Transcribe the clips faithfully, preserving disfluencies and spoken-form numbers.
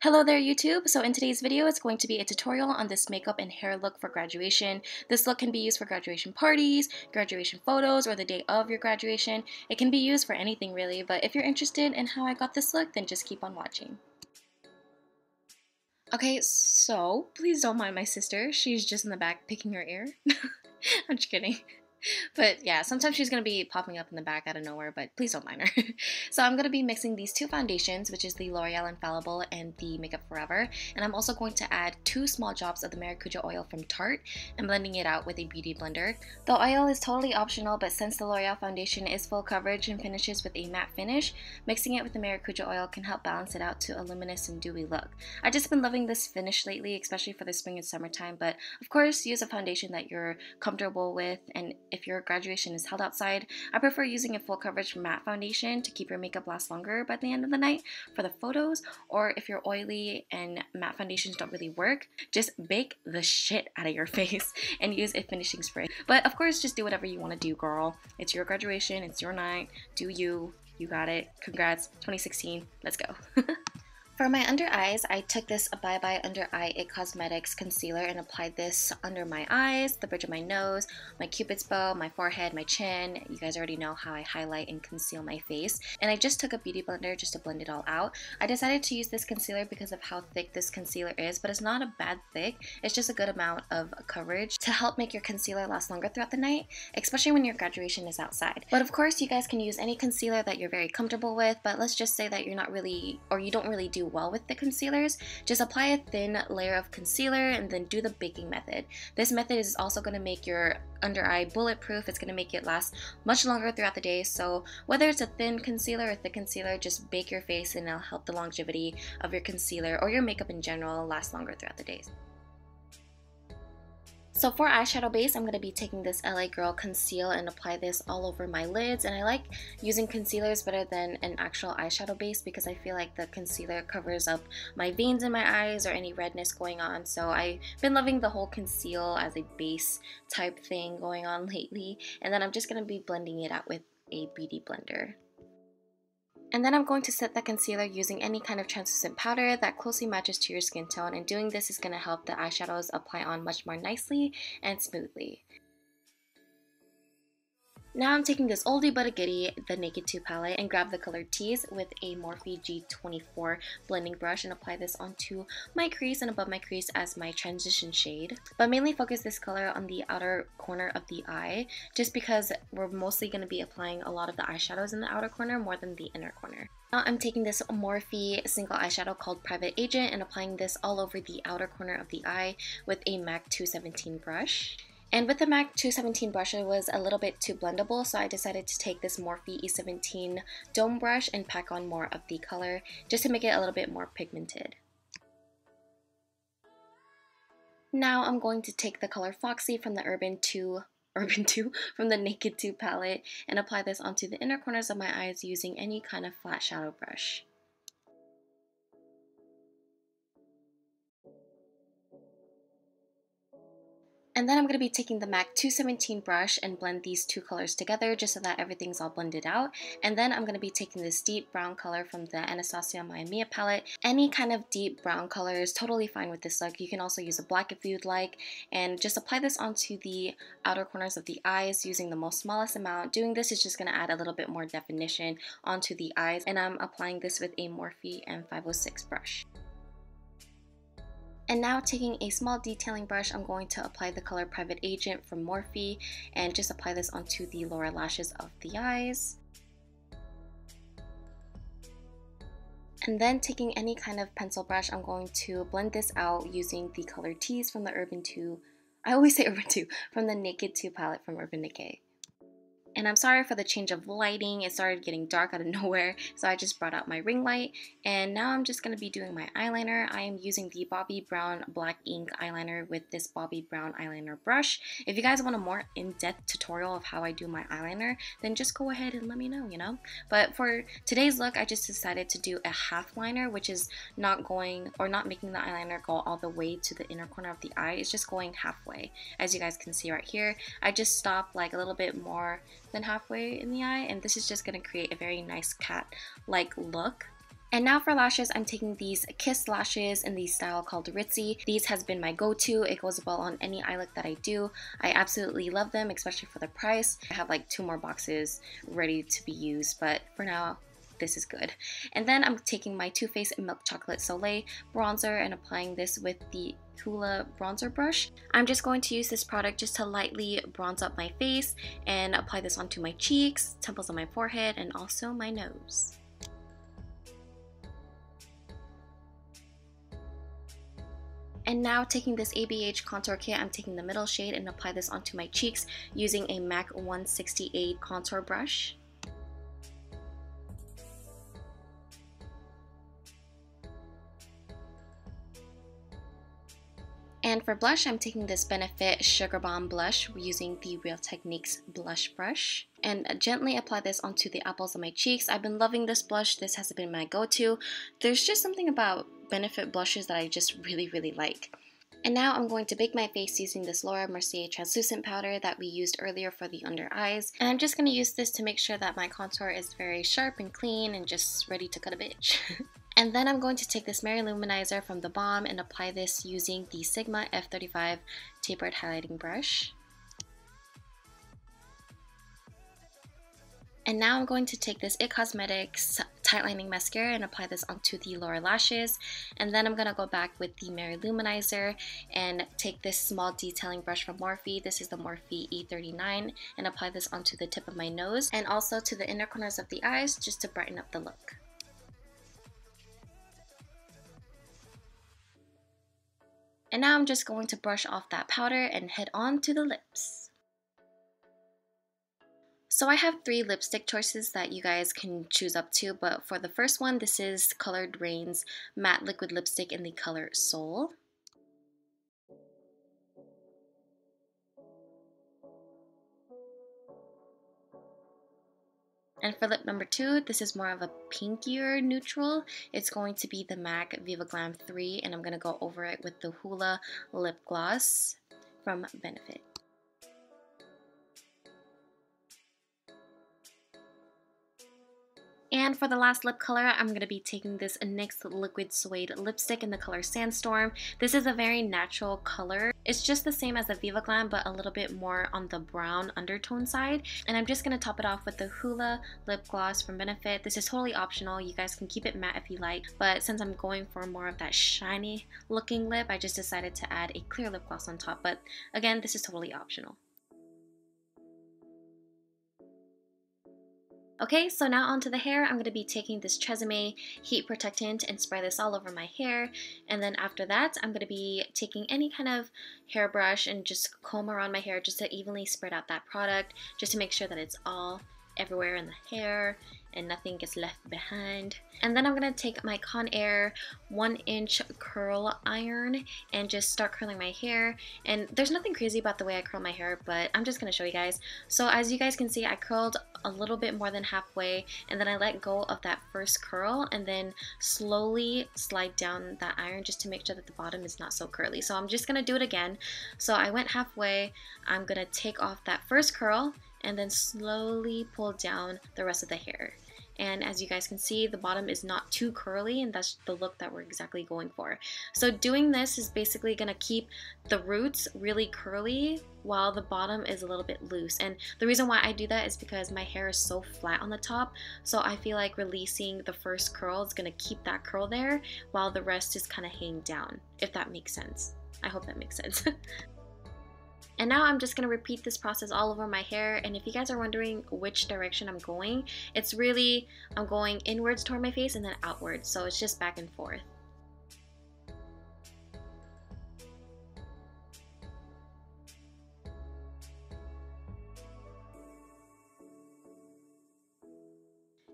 Hello there YouTube! So in today's video it's going to be a tutorial on this makeup and hair look for graduation. This look can be used for graduation parties, graduation photos, or the day of your graduation. It can be used for anything really, but if you're interested in how I got this look, then just keep on watching. Okay, so please don't mind my sister. She's just in the back picking her ear. I'm just kidding. But yeah, sometimes she's going to be popping up in the back out of nowhere, but please don't mind her. So I'm going to be mixing these two foundations, which is the L'Oreal Infallible and the Makeup Forever. And I'm also going to add two small drops of the Maracuja oil from Tarte and blending it out with a beauty blender. The oil is totally optional, but since the L'Oreal foundation is full coverage and finishes with a matte finish, mixing it with the Maracuja oil can help balance it out to a luminous and dewy look. I've just been loving this finish lately, especially for the spring and summertime, but of course use a foundation that you're comfortable with, and if your graduation is held outside, I prefer using a full coverage matte foundation to keep your makeup last longer by the end of the night for the photos, or if you're oily and matte foundations don't really work, just bake the shit out of your face and use a finishing spray. But of course, just do whatever you want to do, girl. It's your graduation, it's your night, do you, you got it, congrats, twenty sixteen, let's go. For my under eyes, I took this Bye Bye Under Eye It Cosmetics concealer and applied this under my eyes, the bridge of my nose, my cupid's bow, my forehead, my chin. You guys already know how I highlight and conceal my face. And I just took a beauty blender just to blend it all out. I decided to use this concealer because of how thick this concealer is, but it's not a bad thick. It's just a good amount of coverage to help make your concealer last longer throughout the night, especially when your graduation is outside. But of course, you guys can use any concealer that you're very comfortable with, but let's just say that you're not really, or you don't really do well with the concealers, just apply a thin layer of concealer and then do the baking method. This method is also going to make your under eye bulletproof. It's going to make it last much longer throughout the day, so whether it's a thin concealer or thick concealer, just bake your face and it'll help the longevity of your concealer or your makeup in general last longer throughout the days. So for eyeshadow base, I'm going to be taking this L A Girl Conceal and apply this all over my lids. And I like using concealers better than an actual eyeshadow base because I feel like the concealer covers up my veins in my eyes or any redness going on. So I've been loving the whole conceal as a base type thing going on lately. And then I'm just going to be blending it out with a beauty blender. And then I'm going to set the concealer using any kind of translucent powder that closely matches to your skin tone, and doing this is going to help the eyeshadows apply on much more nicely and smoothly. Now I'm taking this oldie but a goodie, the Naked two palette, and grab the color Tease with a Morphe G twenty-four blending brush and apply this onto my crease and above my crease as my transition shade. But mainly focus this color on the outer corner of the eye, just because we're mostly going to be applying a lot of the eyeshadows in the outer corner more than the inner corner. Now I'm taking this Morphe single eyeshadow called Private Agent and applying this all over the outer corner of the eye with a MAC two seventeen brush. And with the MAC two seventeen brush, it was a little bit too blendable, so I decided to take this Morphe E seventeen dome brush and pack on more of the color just to make it a little bit more pigmented. Now I'm going to take the color Foxy from the Urban two Urban two from the Naked two palette and apply this onto the inner corners of my eyes using any kind of flat shadow brush. And then I'm going to be taking the MAC two seventeen brush and blend these two colors together just so that everything's all blended out. And then I'm going to be taking this deep brown color from the Anastasia Mia palette. Any kind of deep brown color is totally fine with this look. You can also use a black if you'd like. And just apply this onto the outer corners of the eyes using the most smallest amount. Doing this is just going to add a little bit more definition onto the eyes. And I'm applying this with a Morphe M five oh six brush. And now taking a small detailing brush, I'm going to apply the color Private Agent from Morphe and just apply this onto the lower lashes of the eyes. And then taking any kind of pencil brush, I'm going to blend this out using the color Tease from the Urban two, I always say Urban two, from the Naked two palette from Urban Decay. And I'm sorry for the change of lighting, it started getting dark out of nowhere, so I just brought out my ring light. And now I'm just going to be doing my eyeliner. I am using the Bobbi Brown black ink eyeliner with this Bobbi Brown eyeliner brush. If you guys want a more in-depth tutorial of how I do my eyeliner, then just go ahead and let me know, you know? But for today's look, I just decided to do a half liner, which is not going, or not making the eyeliner go all the way to the inner corner of the eye. It's just going halfway, as you guys can see right here. I just stopped like a little bit more than halfway in the eye, and this is just going to create a very nice cat-like look And now for lashes, I'm taking these Kiss lashes in the style called Ritzy. These has been my go-to. It goes well on any eye look that I do. I absolutely love them, especially for the price. I have like two more boxes ready to be used, but for now, this is good. And then I'm taking my Too Faced Milk Chocolate Soleil bronzer and applying this with the Hoola bronzer brush. I'm just going to use this product just to lightly bronze up my face and apply this onto my cheeks, temples on my forehead, and also my nose. And now taking this A B H contour kit, I'm taking the middle shade and apply this onto my cheeks using a MAC one sixty-eight contour brush. And for blush, I'm taking this Benefit Sugar Bomb blush using the Real Techniques blush brush. And gently apply this onto the apples of my cheeks. I've been loving this blush. This has been my go-to. There's just something about Benefit blushes that I just really, really like. And now I'm going to bake my face using this Laura Mercier translucent powder that we used earlier for the under eyes. And I'm just going to use this to make sure that my contour is very sharp and clean and just ready to cut a bitch. And then I'm going to take this Mary Luminizer from The Balm and apply this using the Sigma F thirty-five tapered highlighting brush. And now I'm going to take this It Cosmetics Tightlining Mascara and apply this onto the lower lashes. And then I'm going to go back with the Mary Luminizer and take this small detailing brush from Morphe. This is the Morphe E thirty-nine and apply this onto the tip of my nose and also to the inner corners of the eyes just to brighten up the look. And now I'm just going to brush off that powder and head on to the lips. So I have three lipstick choices that you guys can choose up to, but for the first one, this is Colored Rain's Matte Liquid Lipstick in the color Soul. And for lip number two, this is more of a pinkier neutral. It's going to be the MAC Viva Glam three, and I'm going to go over it with the Hoola Lip Gloss from Benefit. And for the last lip color, I'm going to be taking this NYX Liquid Suede Lipstick in the color Sandstorm. This is a very natural color. It's just the same as the Viva Glam, but a little bit more on the brown undertone side. And I'm just going to top it off with the Hoola Lip Gloss from Benefit. This is totally optional. You guys can keep it matte if you like. But since I'm going for more of that shiny looking lip, I just decided to add a clear lip gloss on top. But again, this is totally optional. Okay, so now onto the hair. I'm going to be taking this Tresemme Heat Protectant and spray this all over my hair. And then after that, I'm going to be taking any kind of hairbrush and just comb around my hair just to evenly spread out that product, just to make sure that it's all everywhere in the hair and nothing gets left behind. And then I'm going to take my Conair one inch curl iron and just start curling my hair. And there's nothing crazy about the way I curl my hair, but I'm just going to show you guys. So as you guys can see, I curled a little bit more than halfway, and then I let go of that first curl and then slowly slide down that iron just to make sure that the bottom is not so curly. So I'm just going to do it again. So I went halfway. I'm going to take off that first curl and then slowly pull down the rest of the hair. And as you guys can see, the bottom is not too curly, and that's the look that we're exactly going for. So doing this is basically gonna keep the roots really curly while the bottom is a little bit loose. And the reason why I do that is because my hair is so flat on the top, so I feel like releasing the first curl is gonna keep that curl there while the rest is kind of hanging down, if that makes sense. I hope that makes sense. And now I'm just going to repeat this process all over my hair. And if you guys are wondering which direction I'm going, it's really, I'm going inwards toward my face and then outwards. So it's just back and forth.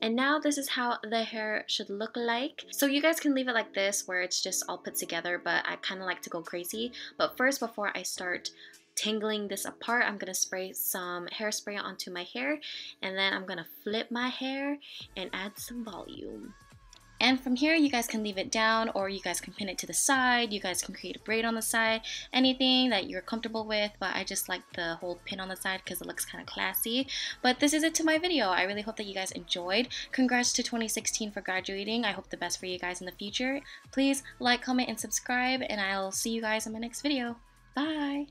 And now this is how the hair should look like. So you guys can leave it like this where it's just all put together, but I kind of like to go crazy. But first, before I start tangling this apart, I'm gonna spray some hairspray onto my hair, and then I'm gonna flip my hair and add some volume. And from here, you guys can leave it down, or you guys can pin it to the side. You guys can create a braid on the side, anything that you're comfortable with. But I just like the whole pin on the side because it looks kind of classy. But this is it to my video. I really hope that you guys enjoyed. Congrats to twenty sixteen for graduating. I hope the best for you guys in the future. Please like, comment, and subscribe, and I'll see you guys in my next video. Bye!